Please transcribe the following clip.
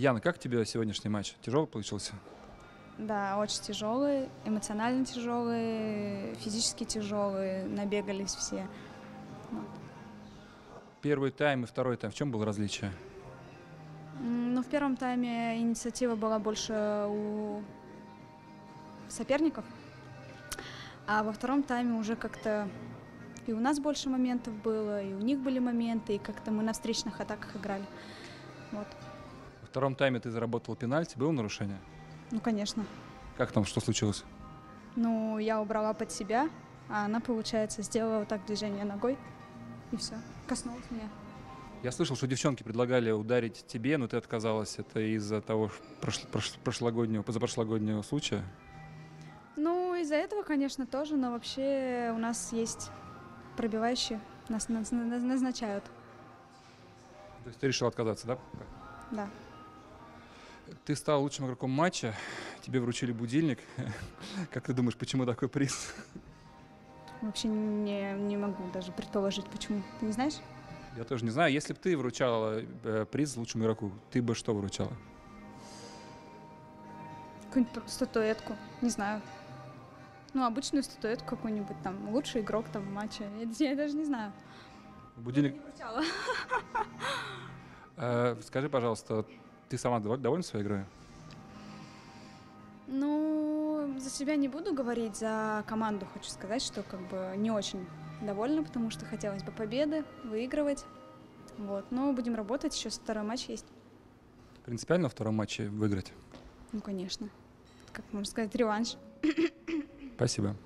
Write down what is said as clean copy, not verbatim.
Яна, как тебе сегодняшний матч? Тяжелый получился? Да, очень тяжелый, эмоционально тяжелый, физически тяжелый, набегались все. Вот. Первый тайм и второй тайм. В чем было различие? Ну, в первом тайме инициатива была больше у соперников, а во втором тайме уже как-то и у нас больше моментов было, и у них были моменты, и как-то мы на встречных атаках играли. Вот. Во втором тайме ты заработал пенальти, было нарушение? Ну, конечно. Как там, что случилось? Ну, я убрала под себя, а она, получается, сделала вот так движение ногой, и все, коснулась меня. Я слышал, что девчонки предлагали ударить тебе, но ты отказалась. Это из-за того позапрошлогоднего случая? Ну, из-за этого, конечно, тоже, но вообще у нас есть пробивающие, нас назначают. То есть ты решила отказаться, да? Да. Ты стал лучшим игроком матча, тебе вручили будильник. Как ты думаешь, почему такой приз? Вообще не могу даже предположить, почему. Ты не знаешь? Я тоже не знаю. Если бы ты вручала приз лучшему игроку, ты бы что вручала? Какую-нибудь статуэтку, не знаю. Ну, обычную статуэтку какую-нибудь, там, лучший игрок там в матче. Я даже не знаю. Будильник... Не вручала. Скажи, пожалуйста, ты сама довольна своей игрой? Ну, за себя не буду говорить, за команду хочу сказать, что как бы не очень довольна, потому что хотелось бы победы, выигрывать. Вот. Но будем работать, еще второй матч есть. Принципиально во втором матче выиграть? Ну, конечно. Как можно сказать, реванш. Спасибо.